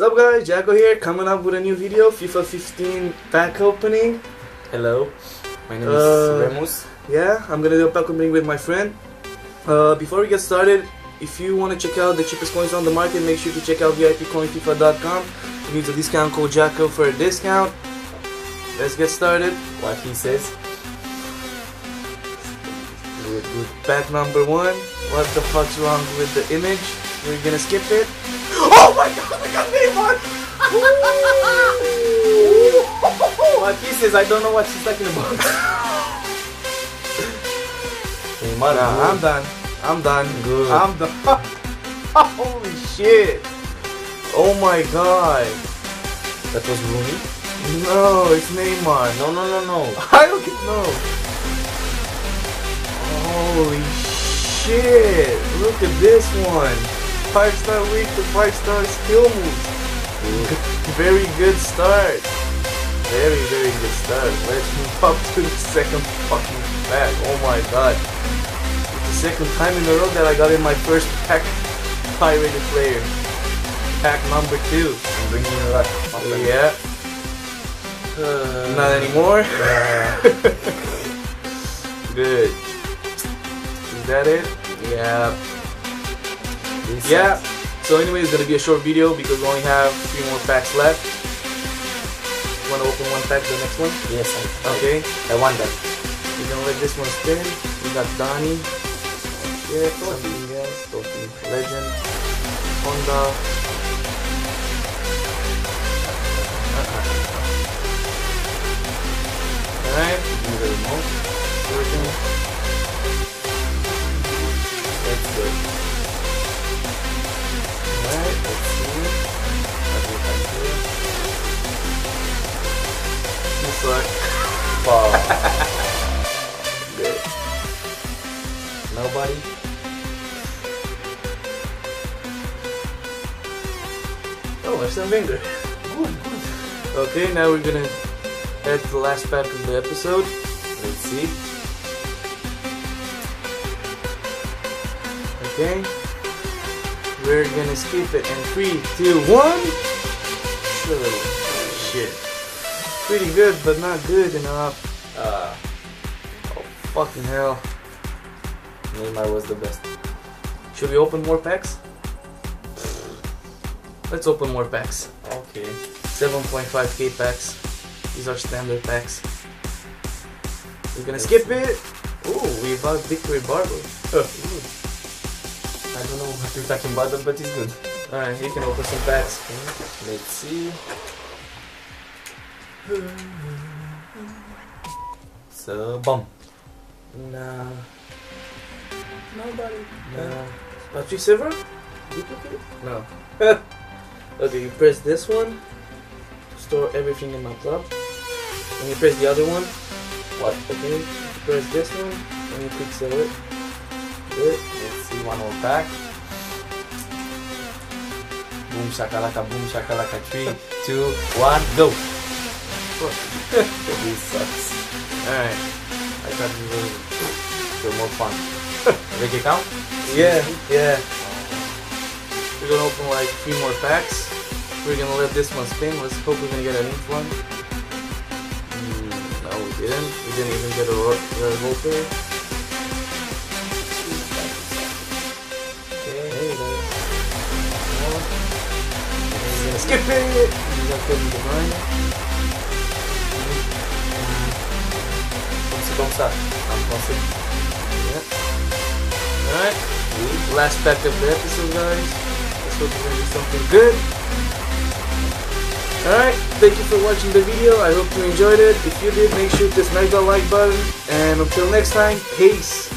What's up, guys? Jacko here, coming up with a new video, FIFA 15 pack opening. Hello, my name is Remus. Yeah, I'm gonna do a pack opening with my friend. Before we get started, if you want to check out the cheapest coins on the market, make sure to check out vipcoinfifa.com. You use the discount code Jacko for a discount. Let's get started. What he says. Good. Pack number one. What the fuck's wrong with the image? We're gonna skip it. Oh my god, I got Neymar! What he says, I don't know what she's talking about. Neymar, nah, I'm done. Good. I'm done. Holy shit! Oh my god! That was Rooney? No, it's Neymar. No. I don't know. Holy shit! Look at this one. 5-star week to 5-star skill moves. Very good start. Very good start. Let's move up to the second fucking pack. Oh my god. It's the second time in a row that I got in my first pack pirated player. Pack number 2. I'm bringing it up. Yeah. Not anymore. Good. Is that it? Yeah. Yeah, so anyway, it's going to be a short video because we only have 3 more packs left. You want to open one pack, the next one? Yes, okay. I want that. We're going to let this one spin. We got Donnie. Yeah, something else. Talking Legend. Honda. Alright, give me the remote. That's good. Good. Nobody. Oh, it's a finger. Good. Okay, now we're gonna add the last pack of the episode. Let's see. Okay. We're gonna skip it in 3, 2, 1. Oh, shit. Pretty good, but not good enough. Oh fucking hell! Neymar was the best. Should we open more packs? Let's open more packs. Okay. 7.5k packs. These are standard packs. We're gonna skip it. Ooh, we bought Victory Barber. I don't know what you're talking about, but it's good. All right, you can open some packs. Okay. Let's see. So bomb. Nah. Nobody. Nah. Not you, Silver? Duplicate? No. Okay, you press this one to store everything in my club. And you press the other one. What? Okay. You press this one and you quick sell it. Good. Let's see one more pack. Boom shakalaka 3, 2, 1, go. This sucks. Alright. I thought we were more fun. Make it count? Yeah. We're gonna open like 3 more packs. We're gonna let this one spin. Let's hope we're gonna get an ink one. No, we didn't. We didn't even get a roll player. Okay. Skip it! We got Kevin Divine. Thumbs up. I'm positive. Yeah. Alright. Last pack of the episode, guys. Let's hope we're gonna do something good. Alright. Thank you for watching the video. I hope you enjoyed it. If you did, make sure to smash that like button. And until next time, peace. Bye.